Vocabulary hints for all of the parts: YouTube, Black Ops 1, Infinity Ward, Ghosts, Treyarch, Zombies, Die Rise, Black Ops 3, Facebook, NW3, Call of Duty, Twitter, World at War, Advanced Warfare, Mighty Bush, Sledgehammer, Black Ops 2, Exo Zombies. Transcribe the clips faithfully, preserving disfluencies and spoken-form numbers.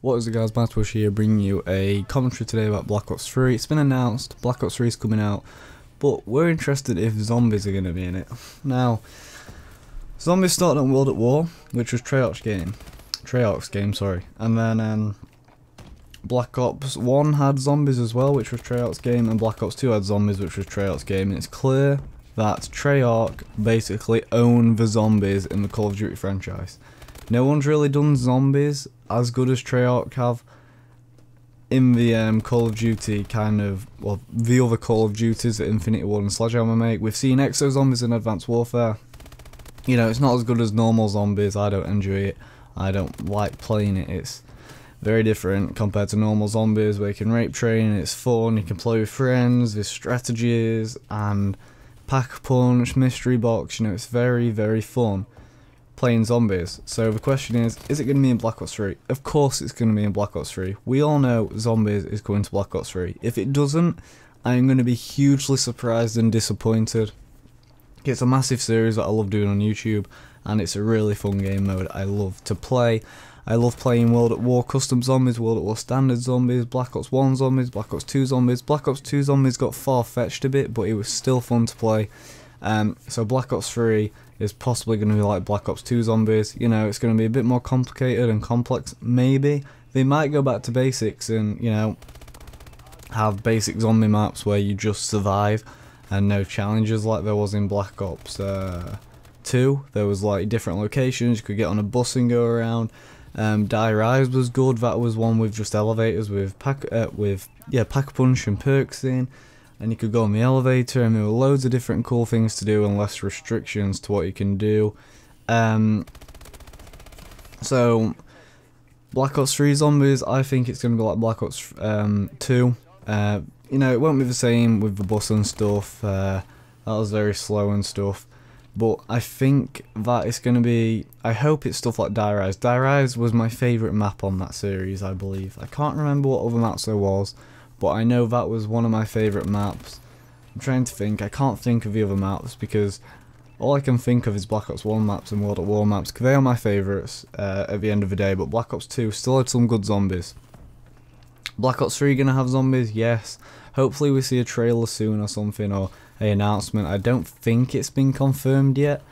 What is it, guys? Mighty Bush here, bringing you a commentary today about Black Ops three. It's been announced, Black Ops three is coming out, but we're interested if zombies are going to be in it. Now, zombies started on World at War, which was Treyarch's game, Treyarch's game, sorry, and then um, Black Ops one had zombies as well, which was Treyarch's game, and Black Ops two had zombies, which was Treyarch's game, and it's clear that Treyarch basically owned the zombies in the Call of Duty franchise. No one's really done zombies as good as Treyarch have in the um, Call of Duty kind of, well, the other Call of Duties that Infinity Ward and Sledgehammer make. We've seen Exo Zombies in Advanced Warfare. You know, it's not as good as normal zombies. I don't enjoy it. I don't like playing it. It's very different compared to normal zombies where you can rape train, it's fun, you can play with friends, there's strategies, and pack-a-punch, mystery box. You know, it's very, very fun playing zombies. So the question is, is it going to be in Black Ops three? Of course it's going to be in Black Ops three. We all know zombies is going to Black Ops three. If it doesn't, I'm going to be hugely surprised and disappointed. It's a massive series that I love doing on YouTube, and it's a really fun game mode I love to play. I love playing World at War Custom Zombies, World at War Standard Zombies, Black Ops one Zombies, Black Ops two Zombies. Black Ops two Zombies got far-fetched a bit, but it was still fun to play. Um, so Black Ops three is possibly going to be like Black Ops two Zombies. You know, it's going to be a bit more complicated and complex, maybe. They might go back to basics and, you know, have basic zombie maps where you just survive and no challenges like there was in Black Ops two. There was, like, different locations. You could get on a bus and go around. Um, Die Rise was good. That was one with just elevators with pack, uh, with yeah, pack-a-punch and perks in. And you could go on the elevator, and there were loads of different cool things to do and less restrictions to what you can do. Um, so, Black Ops three Zombies, I think it's going to be like Black Ops two. Uh, you know, it won't be the same with the bus and stuff. Uh, that was very slow and stuff. But I think that it's going to be, I hope it's stuff like Die Rise. Die Rise was my favourite map on that series, I believe. I can't remember what other maps there was, but I know that was one of my favourite maps. I'm trying to think, I can't think of the other maps because all I can think of is Black Ops one maps and World at War maps, because they are my favourites uh, at the end of the day, but Black Ops two still had some good zombies. Black Ops three going to have zombies? Yes. Hopefully we see a trailer soon or something, or an announcement. I don't think it's been confirmed yet.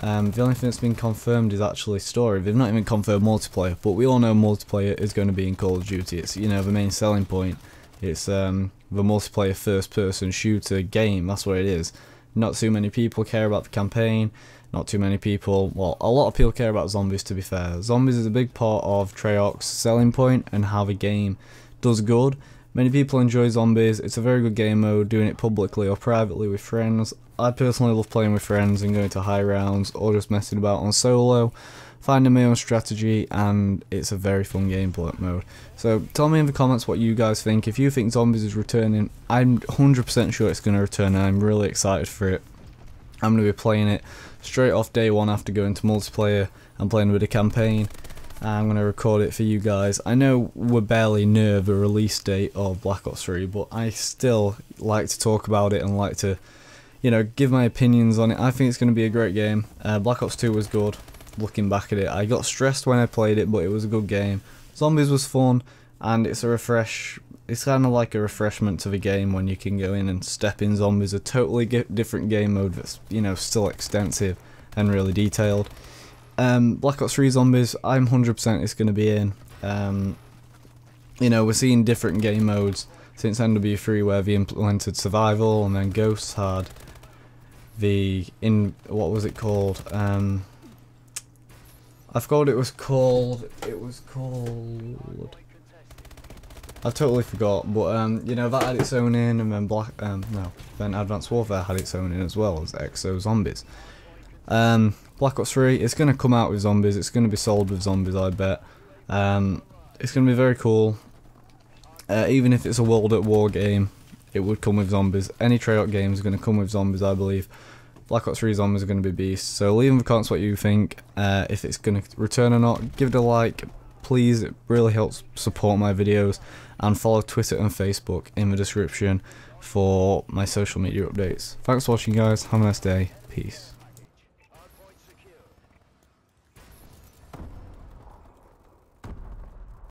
Um, the only thing that's been confirmed is actually story. They've not even confirmed multiplayer, but we all know multiplayer is going to be in Call of Duty. It's, you know, the main selling point. It's um, the multiplayer first-person shooter game, that's what it is. Not too many people care about the campaign, not too many people, well, a lot of people care about zombies, to be fair. Zombies is a big part of Treyarch's selling point and how the game does good. Many people enjoy zombies, it's a very good game mode, doing it publicly or privately with friends. I personally love playing with friends and going to high rounds or just messing about on solo, finding my own strategy, and it's a very fun game mode. So tell me in the comments what you guys think. If you think zombies is returning, I'm one hundred percent sure it's going to return, and I'm really excited for it. I'm going to be playing it straight off day one after going to multiplayer and playing with the campaign. I'm going to record it for you guys. I know we're barely near the release date of Black Ops three, but I still like to talk about it and like to, you know, give my opinions on it. I think it's going to be a great game. Uh, Black Ops two was good, looking back at it. I got stressed when I played it, but it was a good game. Zombies was fun, and it's a refresh. It's kind of like a refreshment to the game when you can go in and step in zombies. A totally different game mode that's, you know, still extensive and really detailed. Um, Black Ops three Zombies, I'm one hundred percent it's going to be in. Um, you know, we're seeing different game modes since N W three, where they implemented survival, and then Ghosts had the, in what was it called? Um, I forgot what it was called. It was called... I totally forgot, but um, you know, that had its own in, and then Black, um, no, then Advanced Warfare had its own in as well as Exo Zombies. Um, Black Ops three, it's going to come out with zombies, it's going to be sold with zombies, I bet. Um, it's going to be very cool. Uh, even if it's a World at War game, it would come with zombies. Any Treyarch game is going to come with zombies, I believe. Black Ops three zombies are going to be beasts, so leave in the comments what you think, uh, if it's going to return or not. Give it a like, please, it really helps support my videos, and follow Twitter and Facebook in the description for my social media updates. Thanks for watching, guys, have a nice day, peace.